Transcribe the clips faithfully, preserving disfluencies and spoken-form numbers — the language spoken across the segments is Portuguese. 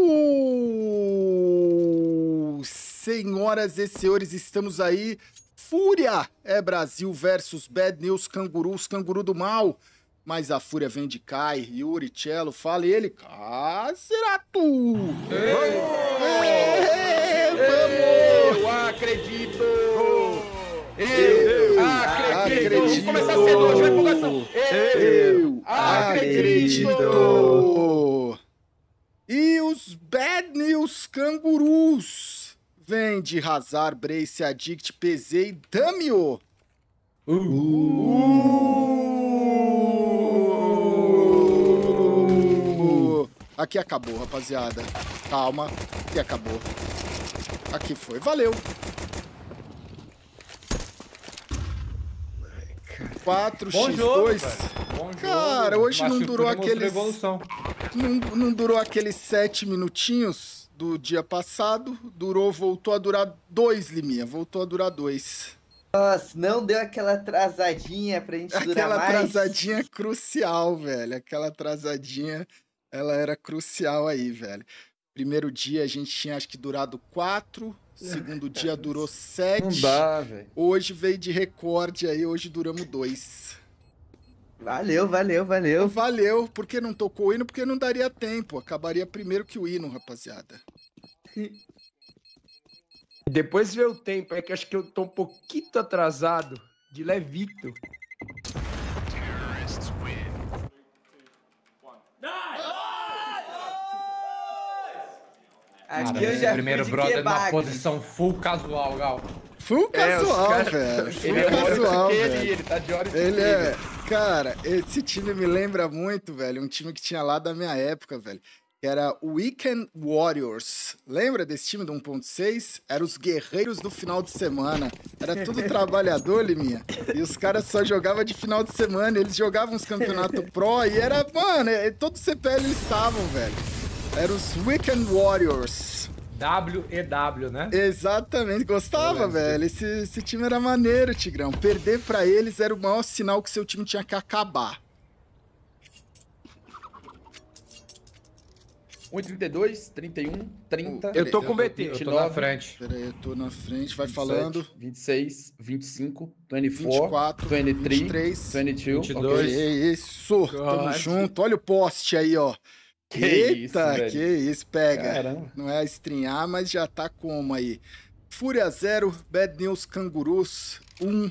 Gol! Senhoras e senhores, estamos aí. Fúria é Brasil versus Bad News Kangaroos, Canguru do Mal. Mas a Fúria vem de Kai, Yuri, Tchelo, fala ele. Cacerato! Vamos! Eu acredito! Eu, eu acredito! acredito. Vamos começar cedo hoje, vai empolgação! Eu, eu acredito! acredito. E os Bad News Kangaroos vêm de Hazard, Brace, Addict, P Z e Damio. Uh. Uh. Uh. Aqui acabou, rapaziada. Calma, aqui acabou. Aqui foi, valeu. quatro por dois. Cara, hoje não durou aqueles... Não, não durou aqueles sete minutinhos do dia passado. Durou, voltou a durar dois, Liminha. Voltou a durar dois. Nossa, não deu aquela atrasadinha pra gente aquela durar mais? Aquela atrasadinha crucial, velho. Aquela atrasadinha, ela era crucial aí, velho. Primeiro dia a gente tinha, acho que, durado quatro. Segundo dia durou sete. Não dá, velho. Hoje veio de recorde aí, hoje duramos dois. Valeu, valeu, valeu. Valeu, porque não tocou o hino, porque não daria tempo. Acabaria primeiro que o hino, rapaziada. Depois veio o tempo, é que acho que eu tô um pouquinho atrasado, de levito. Aqui eu já primeiro brother na posição full casual, Gal. Full casual, é, cara... velho. Full ele casual, é velho. Ele, ele tá de hora de ele é... Cara, esse time me lembra muito, velho. Um time que tinha lá da minha época, velho. Que era o Weekend Warriors. Lembra desse time do um ponto seis? Era os guerreiros do final de semana. Era tudo trabalhador, Liminha. E os caras só jogavam de final de semana. Eles jogavam os campeonatos pro e era... Mano, todo C P L eles estavam, velho. Eram os Weekend Warriors. W E W, né? Exatamente. Gostava, velho. Esse, esse time era maneiro, Tigrão. Perder pra eles era o maior sinal que seu time tinha que acabar. um, trinta e dois, trinta e um, trinta... Eu tô com B T, eu tô na frente. Peraí, eu tô na frente, vai falando. vinte e seis, vinte e cinco, vinte e quatro, vinte e três, vinte e dois... É isso, tamo junto. Olha o poste aí, ó. Que Eita, isso, que isso, pega. Caramba. Não é estrinhar, mas já tá como aí. Fúria zero, Bad News Kangaroos um.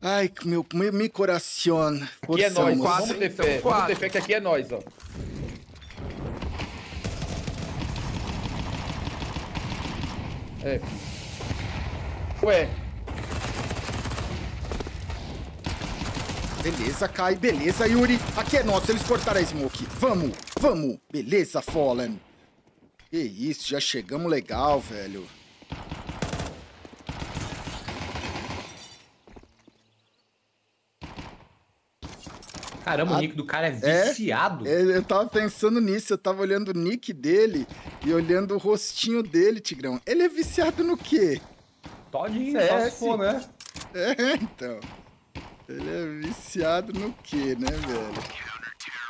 Ai, meu, meu, meu coração. Aqui é nós, vamos ter fé, vamos ter fé que aqui é nós, ó. É. Ué. Beleza, Kai. Beleza, Yuri. Aqui é nosso. Eles cortaram a smoke. Vamos, vamos. Beleza, Fallen. Que isso. Já chegamos legal, velho. Caramba, a... o nick do cara é viciado. É, eu tava pensando nisso. Eu tava olhando o nick dele e olhando o rostinho dele, Tigrão. Ele é viciado no quê? Todinho, só se for, né? É, então... Ele é viciado no quê, né,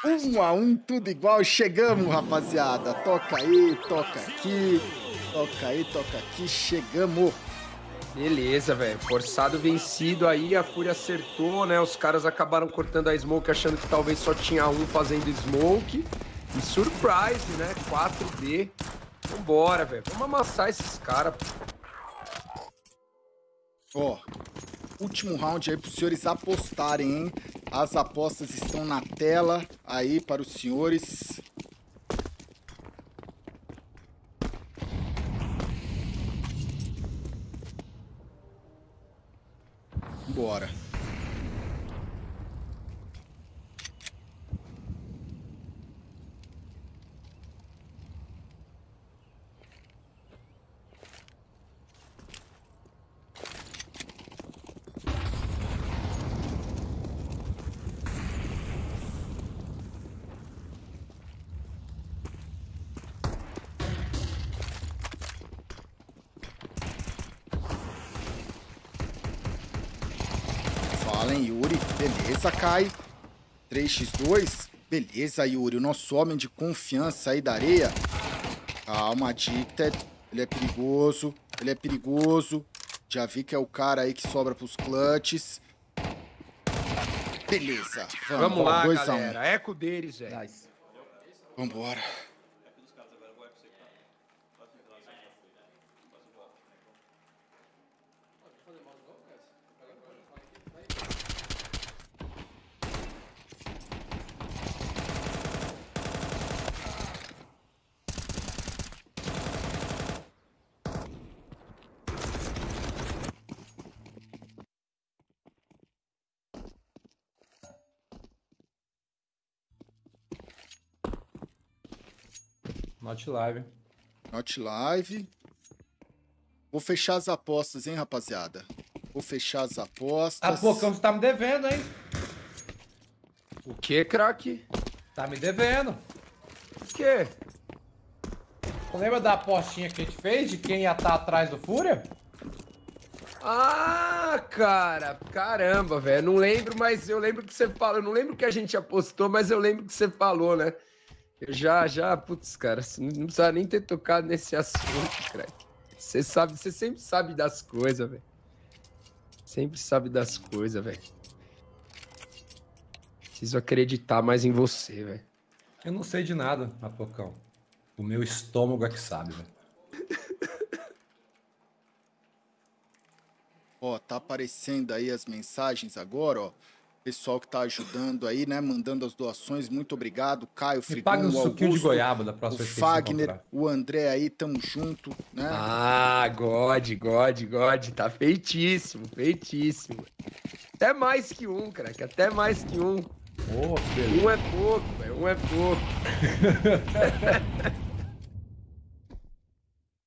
velho? Um a um, tudo igual. Chegamos, rapaziada. Toca aí, toca aqui. Toca aí, toca aqui. Chegamos. Beleza, velho. Forçado vencido aí. A Fúria acertou, né? Os caras acabaram cortando a smoke, achando que talvez só tinha um fazendo smoke. E surprise, né? quatro B. Vambora, velho. Vamos amassar esses caras. Ó... Oh. Último round aí para os senhores apostarem, hein? As apostas estão na tela aí para os senhores. Bora. Yuri, beleza, Kai. três por dois, Beleza, Yuri. O nosso homem de confiança aí da areia. Calma, Addict. Ele é perigoso. Ele é perigoso. Já vi que é o cara aí que sobra pros clutches. Beleza. Vamos, vamos lá, dois galera. Um. Eco deles, velho. Nice. Vambora. Not live. Not live. Vou fechar as apostas, hein, rapaziada? Vou fechar as apostas. Apocão, você tá me devendo, hein? O que, craque? Tá me devendo. O quê? Você lembra da apostinha que a gente fez de quem ia estar atrás do Fúria? Ah, cara, caramba, velho. Não lembro, mas eu lembro que você falou. Eu não lembro que a gente apostou, mas eu lembro que você falou, né? Eu já, já, putz, cara, não precisa nem ter tocado nesse assunto, crack. Você sabe, você sempre sabe das coisas, velho. Sempre sabe das coisas, velho. Preciso acreditar mais em você, velho. Eu não sei de nada, Apocão. O meu estômago é que sabe, velho. Ó, tá aparecendo aí as mensagens agora, ó. Pessoal que tá ajudando aí, né? Mandando as doações, muito obrigado. Caio, Frigum, paga um o Augusto, de goiaba da próxima o Fagner, o André aí, tamo junto, né? Ah, God, God, God. Tá feitíssimo, feitíssimo. Até mais que um, craque. Até mais que um. Oh, um é pouco, velho. Um é pouco.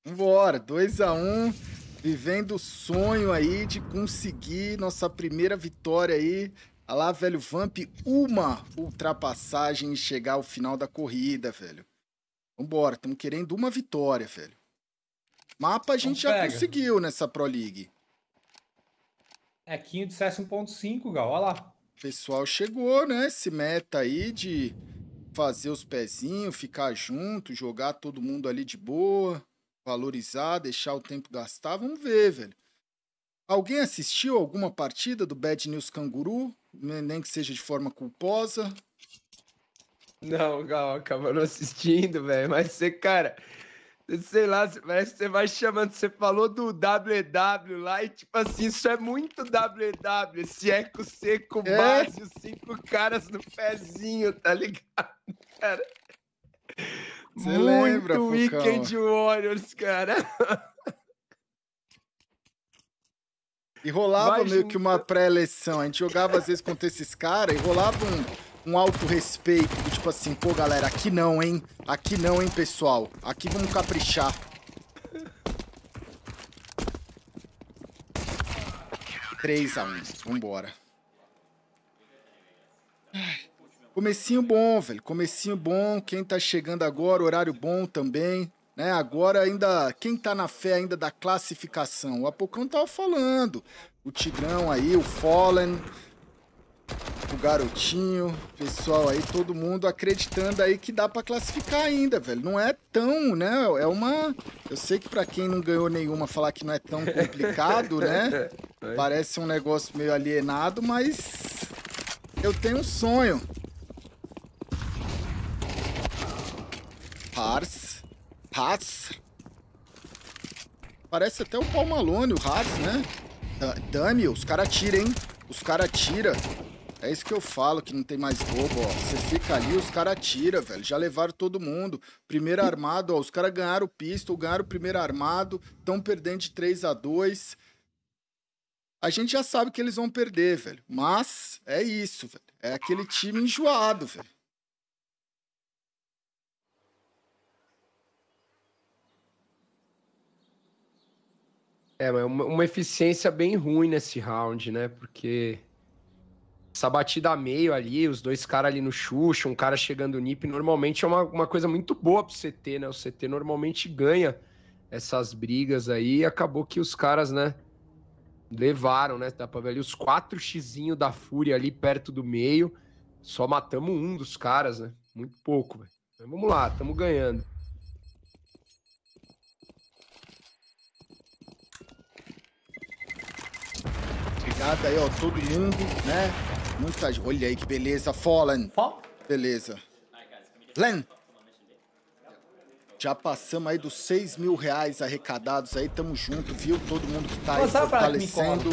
Vambora, dois a um. Vivendo o sonho aí de conseguir nossa primeira vitória aí. Olha lá, velho, Vamp, uma ultrapassagem e chegar ao final da corrida, velho. Vambora, estamos querendo uma vitória, velho. Mapa a gente já conseguiu nessa Pro League. Equinho de C S um ponto cinco, Gal, olha lá. O pessoal chegou, né, esse meta aí de fazer os pezinhos, ficar junto, jogar todo mundo ali de boa, valorizar, deixar o tempo gastar, vamos ver, velho. Alguém assistiu alguma partida do Bad News Kangaroo? Nem que seja de forma culposa. Não, Gal, acabou não assistindo, velho. Mas você, cara, sei lá, parece que você vai chamando. Você falou do W W lá e, tipo assim, isso é muito W W. Esse eco seco é? Base, os cinco caras no pezinho, tá ligado, cara? Você muito lembra, Weekend Focão. Warriors, cara. E rolava vai meio junto. Que uma pré-eleição. A gente jogava às vezes contra esses caras e rolava um, um auto-respeito. Tipo assim, pô, galera, aqui não, hein? Aqui não, hein, pessoal? Aqui vamos caprichar. três a um. Vambora. Comecinho bom, velho. Comecinho bom. Quem tá chegando agora, horário bom também. Né, agora ainda, quem tá na fé ainda da classificação? O Apocão tava falando. O Tigrão aí, o Fallen, o Garotinho, pessoal aí, todo mundo acreditando aí que dá pra classificar ainda, velho. Não é tão, né, é uma... Eu sei que pra quem não ganhou nenhuma falar que não é tão complicado, né? Parece um negócio meio alienado, mas eu tenho um sonho. Pars. Haas. Parece até o Paul Malone, o Haas, né? Damio, os caras tiram, hein? Os caras tiram. É isso que eu falo, que não tem mais bobo, ó. Você fica ali, os caras tiram, velho. Já levaram todo mundo. Primeiro armado, ó. Os caras ganharam o pistol, ganharam o primeiro armado. Estão perdendo de três a dois. A gente já sabe que eles vão perder, velho. Mas é isso, velho. É aquele time enjoado, velho. É, mas uma, uma eficiência bem ruim nesse round, né? Porque essa batida a meio ali, os dois caras ali no Xuxa, um cara chegando no N I P, normalmente é uma, uma coisa muito boa pro C T, né? O C T normalmente ganha essas brigas aí e acabou que os caras, né? Levaram, né? Dá pra ver ali os quatro xizinhos da Fúria ali perto do meio. Só matamos um dos caras, né? Muito pouco, velho. Mas vamos lá, estamos ganhando. Obrigado aí, ó, todo mundo, né? Muitas... Olha aí que beleza, Fallen. Beleza. Len. Já passamos aí dos seis mil reais arrecadados aí, tamo junto, viu? Todo mundo que tá aí fortalecendo.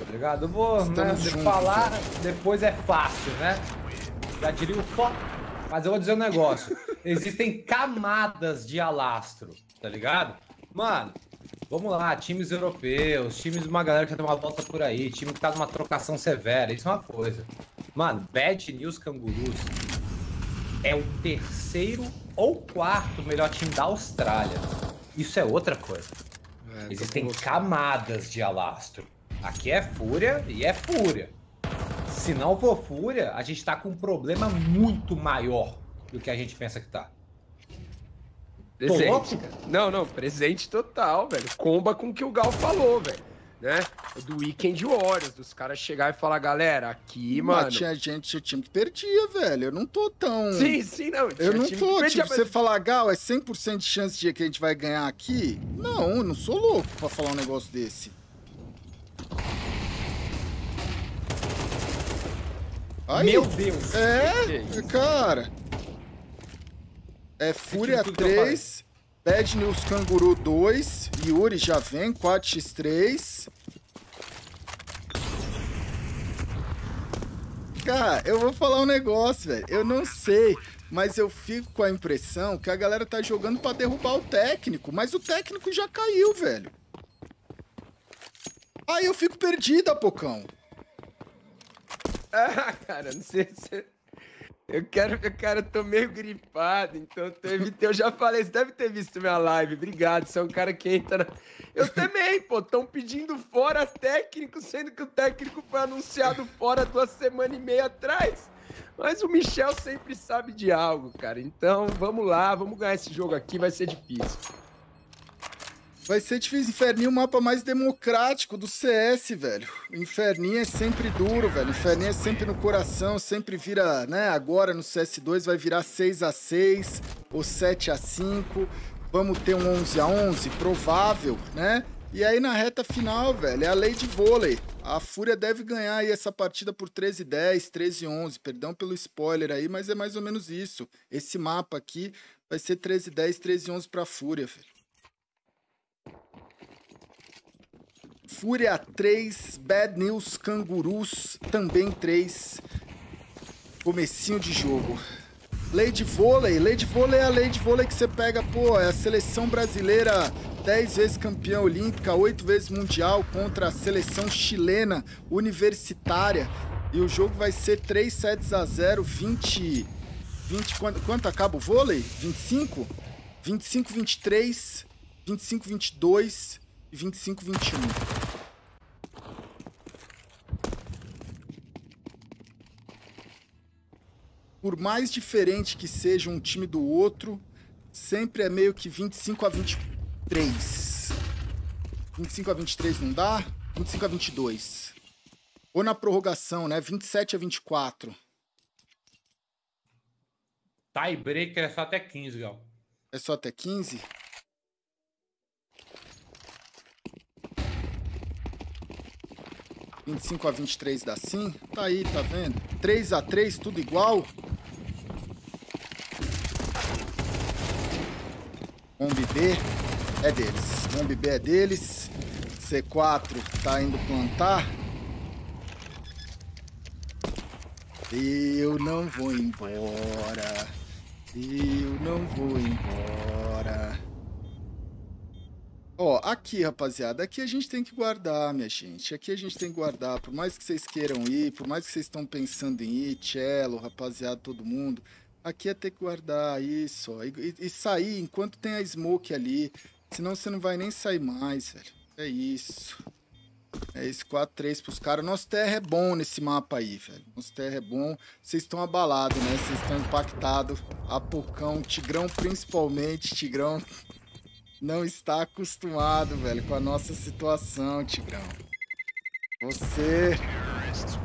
Obrigado, eu vou, né, juntos, falar, né? Depois é fácil, né? Já diria o foco, mas eu vou dizer um negócio. Existem camadas de alastro, tá ligado? Mano, vamos lá, times europeus, times de uma galera que já deu uma volta por aí, time que tá numa trocação severa, isso é uma coisa. Mano, Bad News Kangaroos é o terceiro ou quarto melhor time da Austrália. Isso é outra coisa. É, existem camadas de alastro. Aqui é Fúria e é Fúria. Se não for Fúria, a gente tá com um problema muito maior do que a gente pensa que tá. Presente. Não, não, presente total, velho. Comba com o que o Gal falou, velho. Né? Do Weekend Warriors, dos caras chegar e falar, galera, aqui, mano... Mas tinha gente, tinha time que perdia, velho. Eu não tô tão... Sim, sim, não. Eu não tô, perdia, tipo, mas... você falar, Gal, é cem por cento de chance de que a gente vai ganhar aqui? Não, eu não sou louco pra falar um negócio desse. Aí, meu Deus! É, cara... É Fúria três... Bad News Kangaroo dois, Yuri já vem, quatro por três. Cara, eu vou falar um negócio, velho. Eu não sei, mas eu fico com a impressão que a galera tá jogando pra derrubar o técnico. Mas o técnico já caiu, velho. Aí eu fico perdido, Apocão. Ah, cara, não sei se... Eu quero, cara, eu tô meio gripado, então eu, evitei, eu já falei, você deve ter visto minha live, obrigado, você é um cara que entra na... Eu também, pô, tão pedindo fora técnico, sendo que o técnico foi anunciado fora duas semanas e meia atrás, mas o Michel sempre sabe de algo, cara, então vamos lá, vamos ganhar esse jogo aqui, vai ser difícil. Vai ser difícil. Inferninho é o mapa mais democrático do C S, velho. Inferninho é sempre duro, velho. Inferninho é sempre no coração, sempre vira, né? Agora no C S dois vai virar seis a seis ou sete a cinco. Vamos ter um onze a onze, provável, né? E aí na reta final, velho, é a lei de vôlei. A Fúria deve ganhar aí essa partida por treze a dez, treze a onze. Perdão pelo spoiler aí, mas é mais ou menos isso. Esse mapa aqui vai ser treze a dez, treze a onze pra Fúria, velho. Fúria três, Bad News Kangaroos também três. Comecinho de jogo. Lei de vôlei. Lei de vôlei é a lei de vôlei que você pega, pô, é a seleção brasileira dez vezes campeã olímpica, oito vezes mundial contra a seleção chilena universitária. E o jogo vai ser três sets a zero, vinte, vinte quanto, quanto acaba o vôlei? vinte e cinco? vinte e cinco a vinte e três, vinte e cinco a vinte e dois... vinte e cinco a vinte e um. Por mais diferente que seja um time do outro, sempre é meio que vinte e cinco a vinte e três. vinte e cinco a vinte e três não dá? vinte e cinco a vinte e dois. Ou na prorrogação, né? vinte e sete a vinte e quatro. Tie breaker é só até quinze, Gal. É só até quinze? vinte e cinco a vinte e três dá sim. Tá aí, tá vendo? três a três, tudo igual. Bomb B é deles. Bomb B é deles. C quatro tá indo plantar. Eu não vou embora. Eu não vou embora. Ó, aqui, rapaziada, aqui a gente tem que guardar, minha gente. Aqui a gente tem que guardar. Por mais que vocês queiram ir, por mais que vocês estão pensando em ir, Tchelo, rapaziada, todo mundo. Aqui é ter que guardar isso, ó. E, e sair enquanto tem a smoke ali. Senão você não vai nem sair mais, velho. É isso. É isso, quatro a três pros caras. Nosso T R é bom nesse mapa aí, velho. Nosso T R é bom. Vocês estão abalados, né? Vocês estão impactados. Apocão, Tigrão principalmente, Tigrão... Não está acostumado, velho, com a nossa situação, Tigrão. Você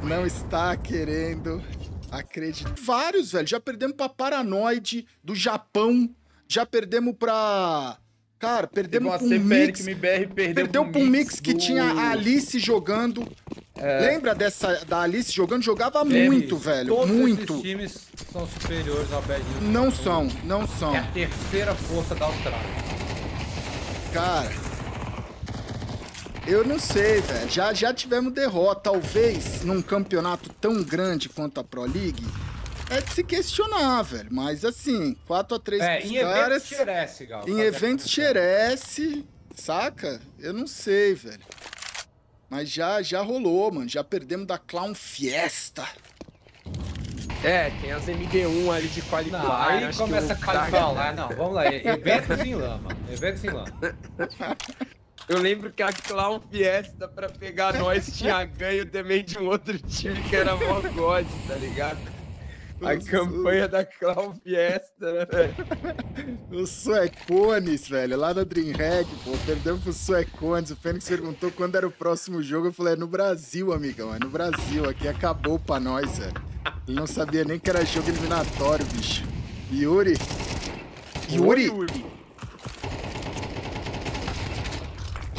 não está querendo Acredito. Vários, velho. Já perdemos pra Paranoide do Japão. Já perdemos pra... Cara, perdemos pra um mix. Que perdeu perdeu pra um mix que do... tinha a Alice jogando. É. Lembra dessa da Alice jogando? Jogava Deve. muito, velho. Todos muito. Os times são superiores ao Bad News. Não são, não são. É a terceira força da Austrália. Cara, eu não sei, velho. Já, já tivemos derrota. Talvez num campeonato tão grande quanto a Pro League. É de se questionar, velho. Mas assim, quatro a três é, pros caras. Em eventos xerece, Gal. Em eventos xerece, saca? Eu não sei, velho. Mas já, já rolou, mano. Já perdemos da Clown Fiesta. É, tem as M D um ali de qualificar. Não, aí acho começa que eu... a qualificar. Não, vamos lá. Eventos em lama. Eventos em lama. Eu lembro que a Clown Fiesta, pra pegar nós, tinha ganho também de um outro time que era mó God, tá ligado? A Os campanha su... da Clown Fiesta, né, velho? Os Suecones, velho, lá da Dreamhack, pô, perdemos pros Suecones. O Fênix perguntou quando era o próximo jogo. Eu falei, é no Brasil, amigão, é no Brasil. Aqui acabou pra nós, velho. Ele não sabia nem que era jogo eliminatório, bicho. Yuri. Yuri.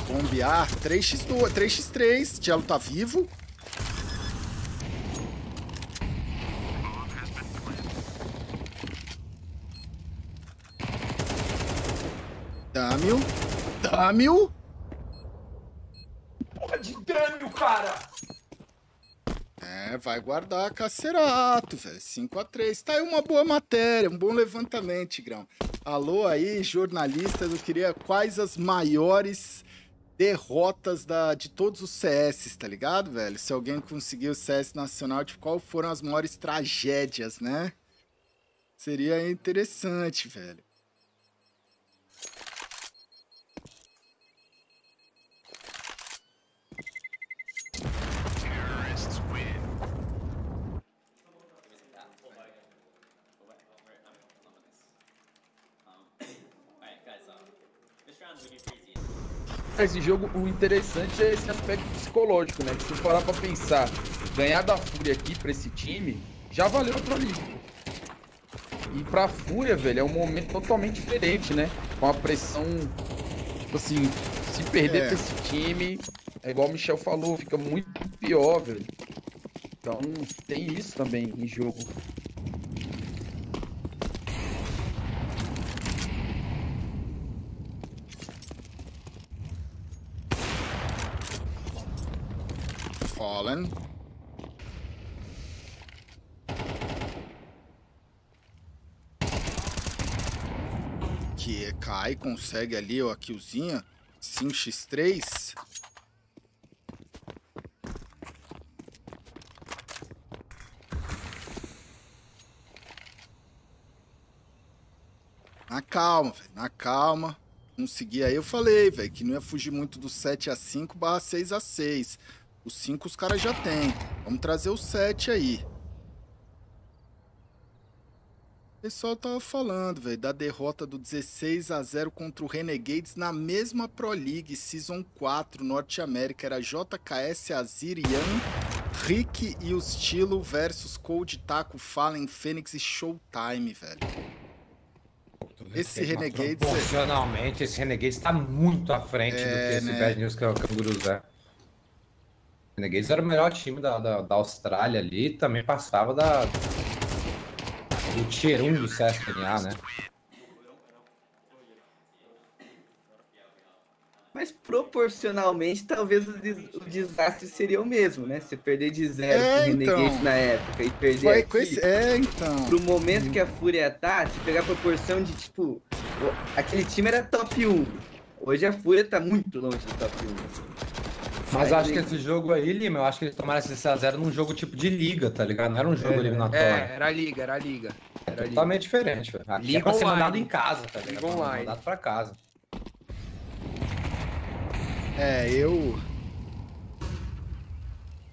Bombear, três por dois, três por três. Tchelo tá vivo. Damio. Damio. Porra de Damio, cara. É, vai guardar Cacerato, velho. cinco a três. Tá aí uma boa matéria, um bom levantamento, Tigrão. Alô aí, jornalistas. Eu queria quais as maiores derrotas da, de todos os C S, tá ligado, velho? Se alguém conseguir o C S nacional, de qual foram as maiores tragédias, né? Seria interessante, velho. Esse jogo, o interessante é esse aspecto psicológico, né? Se parar pra pensar, ganhar da Fúria aqui pra esse time, já valeu a Pro League. E pra Fúria, velho, é um momento totalmente diferente, né? Com a pressão, tipo assim, se perder é. pra esse time, é igual o Michel falou, fica muito pior, velho. Então, tem isso também em jogo. Fallen. Que Kai consegue ali, ó, a killzinha. cinco por três. Na calma, velho. Na calma. Consegui aí. Eu falei, velho, que não ia fugir muito do sete a cinco barra seis a seis. O cinco os caras já tem. Vamos trazer o sete aí. O pessoal tava falando, velho, da derrota do dezesseis a zero contra o Renegades na mesma Pro League Season quatro Norte América. Era J K S, Azir, Ian, Rick e o Estilo versus Cold Taco, Fallen, Fênix e Showtime, velho. Esse Renegades... Proporcionalmente, esse Renegades tá muito à frente é, do que esse né? Bad News Kangaroos é. O Renegades era o melhor time da, da, da Austrália ali, também passava da, do Tier um do C S N A, né? Mas proporcionalmente, talvez o, des, o desastre seria o mesmo, né? Se perder de zero é, pro então. Renegades na época e perder aqui, esse... é, então. pro momento que a Fúria tá, se pegar a proporção de, tipo, aquele time era top um. Hoje a Fúria tá muito longe do top um. Mas acho que esse jogo aí, Lima, eu acho que eles tomaram esse seis a zero num jogo tipo de liga, tá ligado? Não era um jogo é, eliminatório. É, era liga, era liga. Era é totalmente liga. diferente, velho. Aqui liga é pra online. Ser mandado em casa, tá ligado? Liga online. Mandado pra casa. É, eu...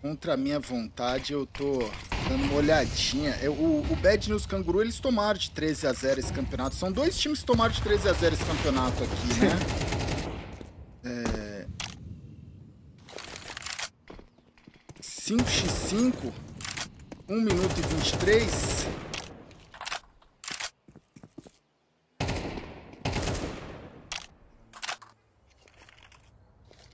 Contra a minha vontade, eu tô dando uma olhadinha. Eu, o, o Bad News Kangaroo, eles tomaram de treze a zero esse campeonato. São dois times que tomaram de treze a zero esse campeonato aqui, né? É... cinco por cinco um minuto e vinte e três.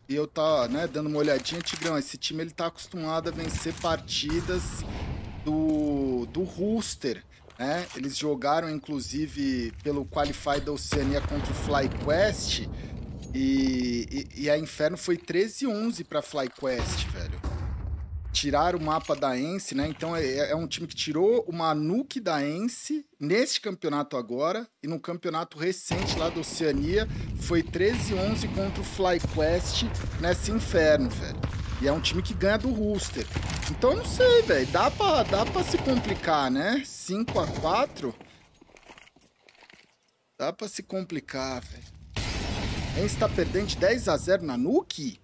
E eu tá, né, dando uma olhadinha, Tigrão, esse time ele tá acostumado a vencer partidas do, do roster, né? Eles jogaram, inclusive, pelo Qualify da Oceania contra o FlyQuest e, e, e a Inferno foi treze a onze pra FlyQuest, velho. Tiraram o mapa da Ence, né? Então é, é um time que tirou uma Nuke da Ence neste campeonato agora e no campeonato recente lá da Oceania foi treze a onze contra o FlyQuest nesse Inferno, velho. E é um time que ganha do roster. Então não sei, velho. Dá pra, dá pra se complicar, né? cinco a quatro. Dá pra se complicar, velho. A Ence tá perdendo de dez a zero na Nuke?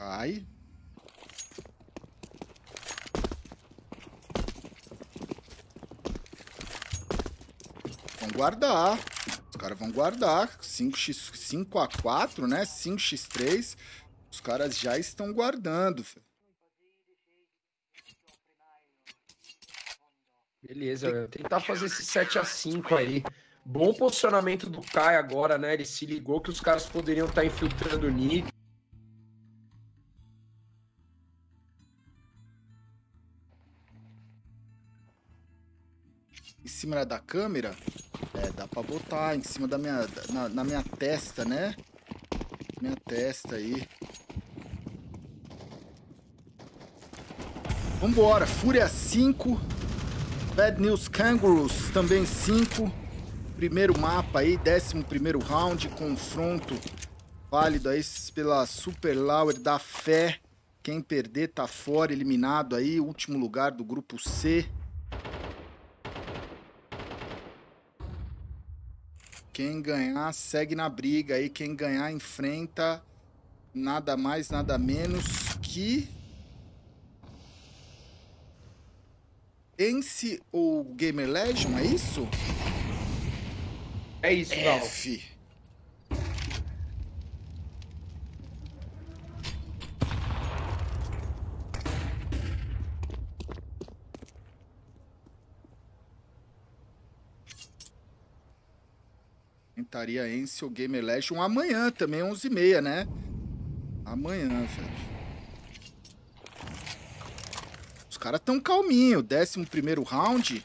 Ai. Vão guardar. Os caras vão guardar. cinco a quatro, né? cinco a três. Os caras já estão guardando. Beleza. Tem... tentar fazer esse sete a cinco aí. Bom posicionamento do Kai agora, né? Ele se ligou que os caras poderiam estar infiltrando o N I P. Em cima da câmera, é, dá pra botar em cima da minha, na, na minha testa, né? Minha testa aí. Vambora, Fúria cinco, Bad News Kangaroos também cinco. Primeiro mapa aí, décimo primeiro round, confronto válido aí pela Super Lauer da Fé. Quem perder tá fora, eliminado aí, último lugar do grupo C. Quem ganhar segue na briga aí, quem ganhar enfrenta nada mais, nada menos que Ence ou GamerLegion, é isso? É isso, Gal. Estaria Ence ou GamerLegion amanhã também, onze e meia, né? Amanhã, velho. Os caras tão calminho. décimo primeiro round.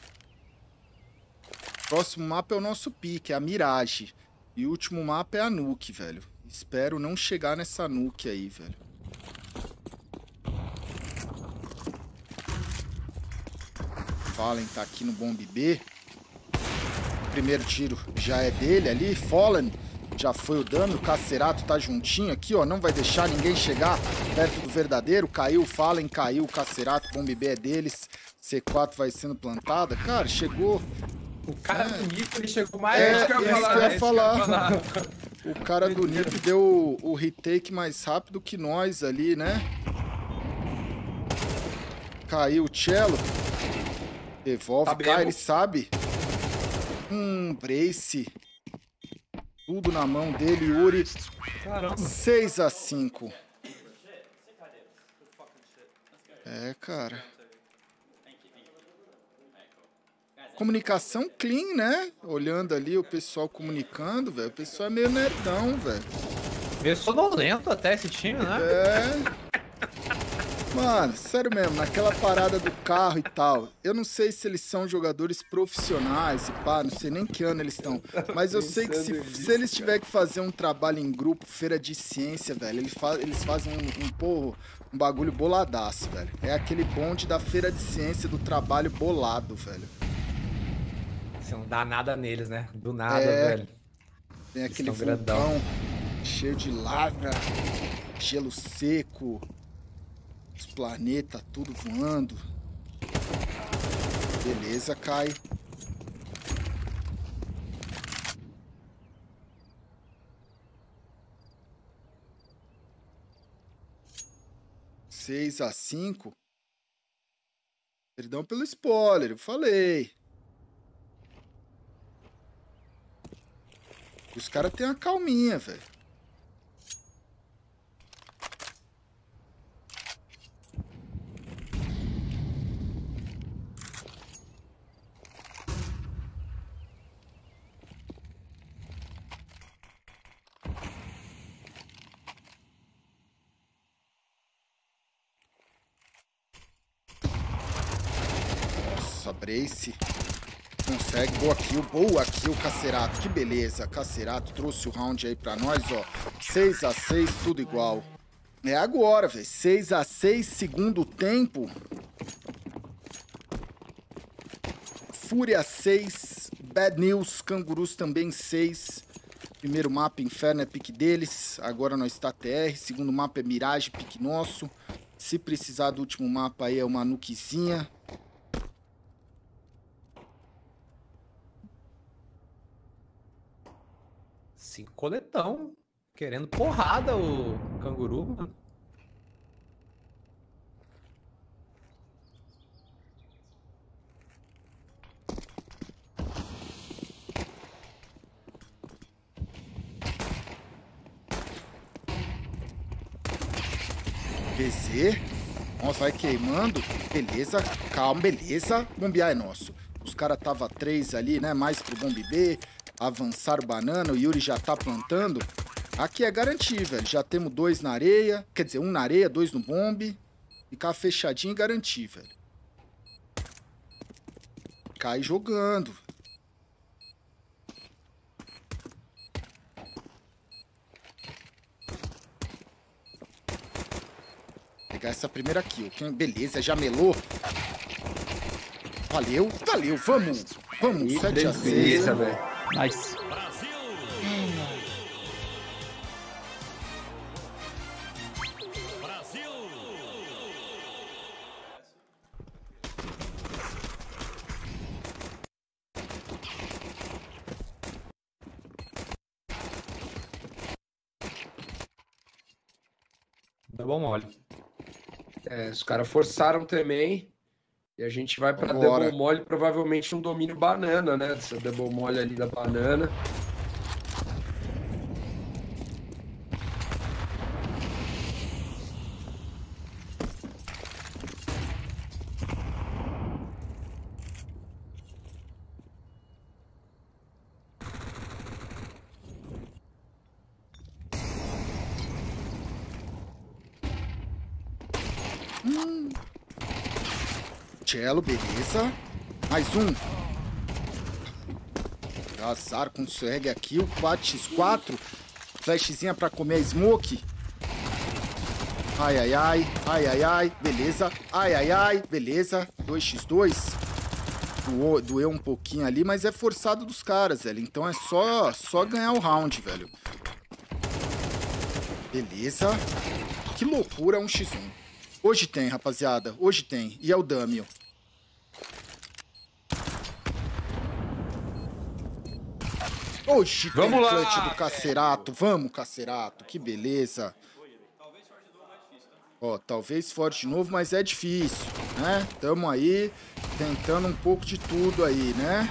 Próximo mapa é o nosso pique, é a Mirage. E o último mapa é a Nuke, velho. Espero não chegar nessa Nuke aí, velho. Fallen tá aqui no Bomb B. Primeiro tiro já é dele ali, Fallen já foi o dano, o Cacerato tá juntinho aqui, ó, não vai deixar ninguém chegar perto do verdadeiro, caiu o Fallen, caiu o Cacerato, Bomb B é deles, C quatro vai sendo plantada, cara, chegou... O cara é... do N I P, ele chegou mais... É, esse que eu ia falar, eu ia falar. Eu falar. O cara do N I P deu o retake mais rápido que nós ali, né? Caiu o Tchelo, devolve, tá, ele sabe... Hum, Brace. Tudo na mão dele, Yuri. Caramba. seis a cinco. É, cara. Comunicação clean, né? Olhando ali o pessoal comunicando, velho. O pessoal é meio nerdão, velho. Meio sonolento até esse time, né? É. Mano, sério mesmo, naquela parada do carro e tal, eu não sei se eles são jogadores profissionais e pá, não sei nem que ano eles estão, mas eu sei que se, se eles tiverem que fazer um trabalho em grupo, feira de ciência, velho, eles, fa eles fazem um, um porro, um bagulho boladaço, velho. É aquele bonde da feira de ciência do trabalho bolado, velho. Você não dá nada neles, né? Do nada, é, velho. Tem aquele vulcão cheio de lava, gelo seco... Os planetas, tudo voando. Beleza, Kai. seis a cinco. Perdão pelo spoiler, eu falei. Os caras têm uma calminha, velho. Brace. Consegue, boa kill, boa kill, Cacerato, que beleza, Cacerato trouxe o round aí pra nós, ó, seis a seis, tudo igual. É agora, velho, seis a seis, segundo tempo. Fúria seis, Bad News, Kangaroos também seis. Primeiro mapa, Inferno, é pique deles, agora nós tá T R, segundo mapa é Mirage, pique nosso. Se precisar do último mapa aí é uma nukezinha. Cinco coletão, querendo porrada o canguru, mano. P Z, nossa, vai queimando, beleza, calma, beleza, bombe A é nosso. Os caras tava três ali, né, mais pro bombe B. Avançar o banana, o Yuri já tá plantando. Aqui é garantir, velho. Já temos dois na areia. Quer dizer, um na areia, dois no bombe. Ficar fechadinho e garantir, velho. Cai jogando. Pegar essa primeira kill. Beleza, já melou. Valeu, valeu, vamos. Vamos, sete a seis. Beleza, velho. Nice. Brasil. Debo Mole. É, os caras forçaram também. E a gente vai pra Debo Mole, provavelmente um domínio banana, né? Essa Debo Mole ali da banana. Hum. Tchelo, beleza. Mais um. Azar, consegue aqui o quatro por quatro. Flashzinha pra comer a smoke. Ai, ai, ai. Ai, ai, ai. Beleza. Ai, ai, ai. Beleza. dois por dois. Doeu, doeu um pouquinho ali, mas é forçado dos caras, velho. Então é só, só ganhar o round, velho. Beleza. Que loucura, um por um. Hoje tem, rapaziada. Hoje tem. E é o Damio. Oxi, vamos lá, clutch do Cacerato. Vamos, Cacerato. Que beleza. Ó, talvez forte de novo, mas é difícil, né? Tamo aí tentando um pouco de tudo aí, né?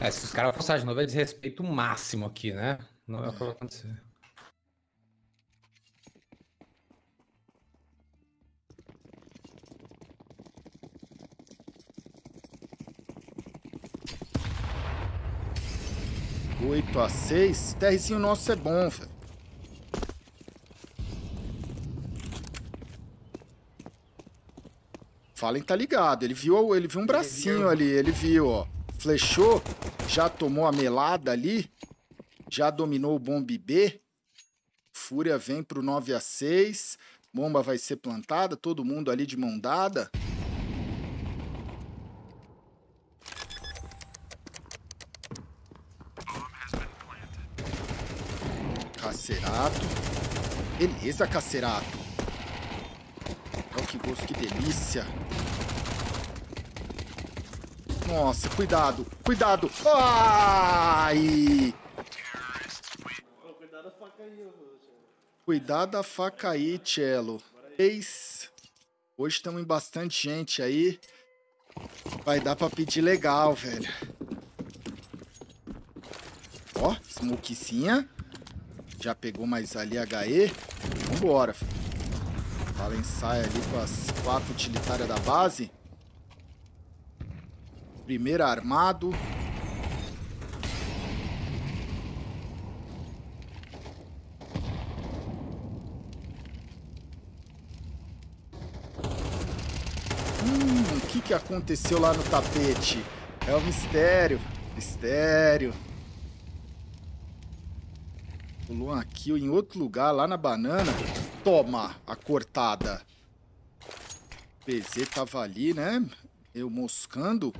É, se os caras forçar de novo é desrespeito máximo aqui, né? Não é o que vai acontecer. oito a seis. Terrezinho nosso é bom, velho. Fallen tá ligado. Ele viu, ele viu um bracinho ele viu. ali. Ele viu, ó. Flechou. Já tomou a melada ali. Já dominou o bombe B. Fúria vem pro nove a seis. Bomba vai ser plantada. Todo mundo ali de mão dada. Cacerato. Beleza, Cacerato. Olha que gosto, que delícia. Nossa, cuidado, cuidado. Ai! Cuidado da faca aí, Cuidado da faca aí, Tchelo. Hoje estamos em bastante gente aí. Vai dar pra pedir legal, velho. Ó, smokezinha. Já pegou mais ali H E. Vambora. Fallen sai ali com as quatro utilitárias da base. Primeiro armado. que, que aconteceu lá no tapete? É um mistério. Mistério. Pulou uma kill em outro lugar, lá na banana. Toma a cortada. P Z tava ali, né? Eu moscando.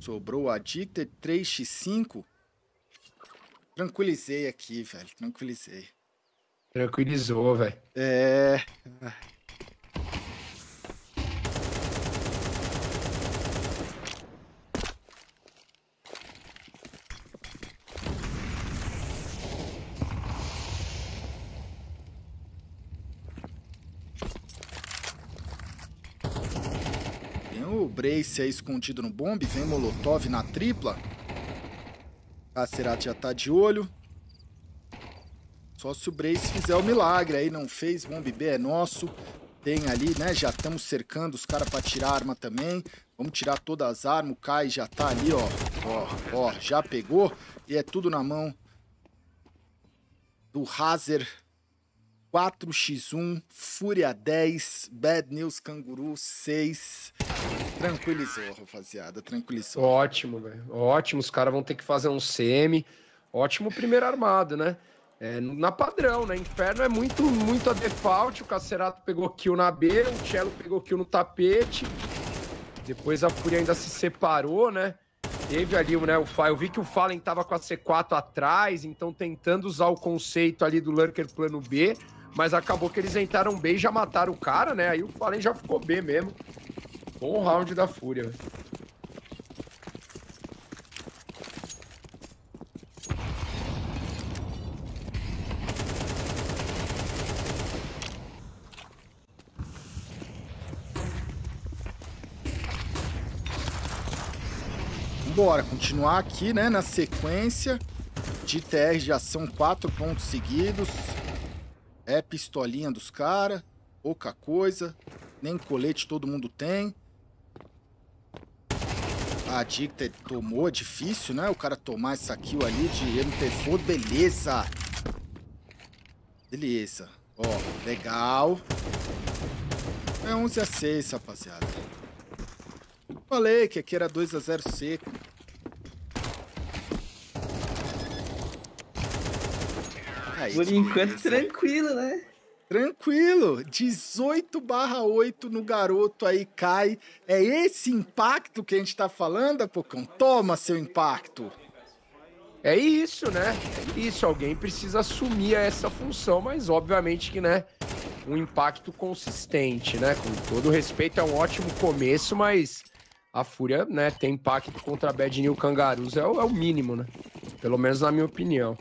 Sobrou o Addicted, três por cinco. Tranquilizei aqui, velho. Tranquilizei. Tranquilizou, velho. É... Brace aí escondido no bomb, vem Molotov na tripla. Cacerato já tá de olho. Só se o Brace fizer o milagre aí, não fez, bomb B é nosso. Tem ali, né, já estamos cercando os caras pra tirar a arma também. Vamos tirar todas as armas, o Kai já tá ali, ó. Ó, ó, já pegou. E é tudo na mão do Hazard. quatro por um, Fúria dez, Bad News Kangaroos seis. Tranquilizou, rapaziada, tranquilizou. Ótimo, velho. Ótimo, os caras vão ter que fazer um C M. Ótimo primeiro armado, né? É, na padrão, né? Inferno é muito, muito a default. O Cacerato pegou kill na B, o Tchelo pegou kill no tapete. Depois a Fúria ainda se separou, né? Teve ali, né, o Fallen. Eu vi que o Fallen tava com a C quatro atrás, então tentando usar o conceito ali do Lurker plano B. Mas acabou que eles entraram B e já mataram o cara, né? Aí o Fallen já ficou B mesmo. Bom round da Fúria. Bora continuar aqui, né? Na sequência de T R já são quatro pontos seguidos. É pistolinha dos caras, pouca coisa, nem colete todo mundo tem. A Addict tomou, difícil, né? O cara tomar essa kill ali de M P quatro, beleza. Beleza. Ó, legal. É onze a seis, rapaziada. Falei que aqui era dois a zero seco. Por enquanto, tranquilo, né? Tranquilo. dezoito barra oito no garoto aí, Kai. É esse impacto que a gente tá falando, Apocão? Toma seu impacto. É isso, né? É isso. Alguém precisa assumir essa função, mas obviamente que, né, um impacto consistente, né? Com todo respeito, é um ótimo começo, mas a Fúria, né, tem impacto contra a Bad News Kangaroos. É o, é o mínimo, né? Pelo menos na minha opinião.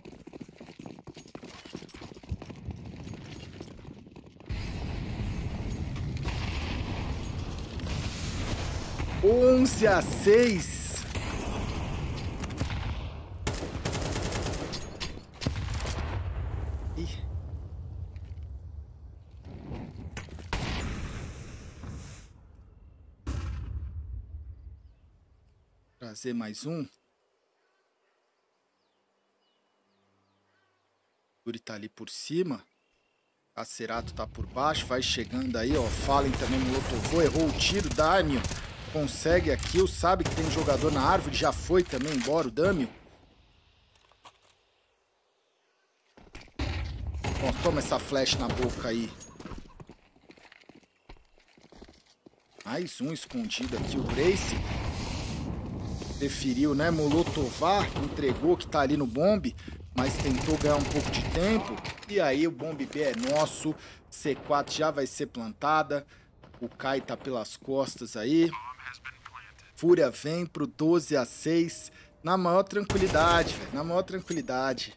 onze a seis. Ih. Trazer mais um. Yuri tá ali por cima. Cacerato tá por baixo. Vai chegando aí, ó. Fallen também molotovou. Errou o tiro. Damio consegue a kill, sabe que tem jogador na árvore, já foi também embora o Damio. Ó, toma essa flash na boca aí. Mais um escondido aqui, o Brace. Preferiu, né, molotovar, entregou que tá ali no bombe, mas tentou ganhar um pouco de tempo. E aí o bombe B é nosso, C quatro já vai ser plantada. O Kai tá pelas costas aí. Fúria vem pro doze a seis. Na maior tranquilidade, velho. Na maior tranquilidade.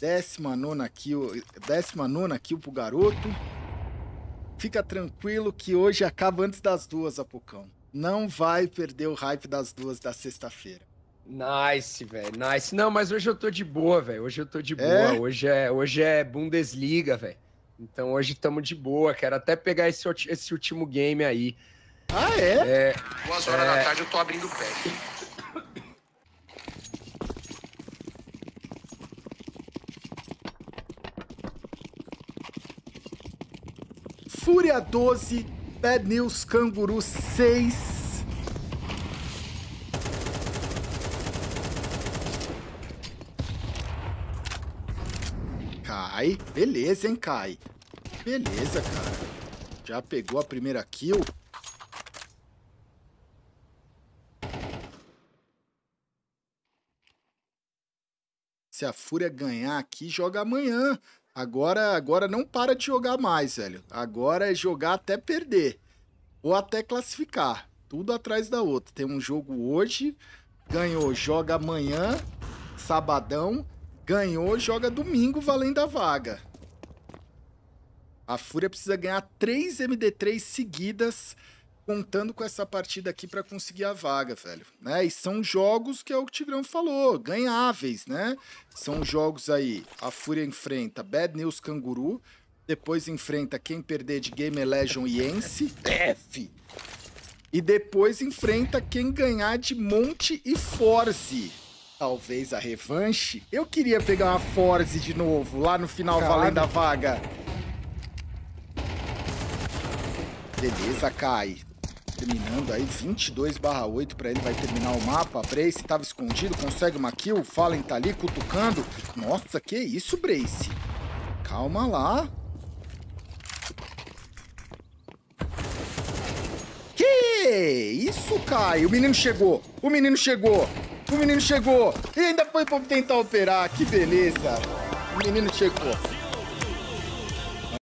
décima nona kill, décima nona kill pro garoto. Fica tranquilo que hoje acaba antes das duas, Apocão. Não vai perder o hype das duas da sexta-feira. Nice, velho. Nice. Não, mas hoje eu tô de boa, velho. Hoje eu tô de boa. É? Hoje, é, hoje é Bundesliga, velho. Então hoje estamos de boa, quero até pegar esse, esse último game aí. Ah, é? é Duas horas é... da tarde eu tô abrindo o pé. Fúria doze, Bad News Kangaroos seis. Kai. Beleza, hein, Kai. Beleza, cara. Já pegou a primeira kill. Se a Fúria ganhar aqui, joga amanhã. Agora, agora não para de jogar mais, velho. Agora é jogar até perder. Ou até classificar. Tudo atrás da outra. Tem um jogo hoje. Ganhou, joga amanhã. Sabadão. Ganhou, joga domingo, valendo a vaga. A Fúria precisa ganhar três M D três seguidas, contando com essa partida aqui para conseguir a vaga, velho. Né? E são jogos que é o que o Tigrão falou, ganháveis, né? São jogos aí, a Fúria enfrenta Bad News Kangaroos, depois enfrenta quem perder de GamerLegion e Ence, F. E depois enfrenta quem ganhar de Monte e Force. Talvez a revanche. Eu queria pegar uma Force de novo, lá no final, Caramba. valendo a vaga. Beleza, Kai. Terminando aí, vinte e dois barra oito pra ele, vai terminar o mapa. Brace tava escondido, consegue uma kill. Fallen tá ali, cutucando. Nossa, que isso, Brace. Calma lá. Que isso, Kai. O menino chegou, o menino chegou, o menino chegou. E ainda foi pra tentar operar, que beleza. O menino chegou.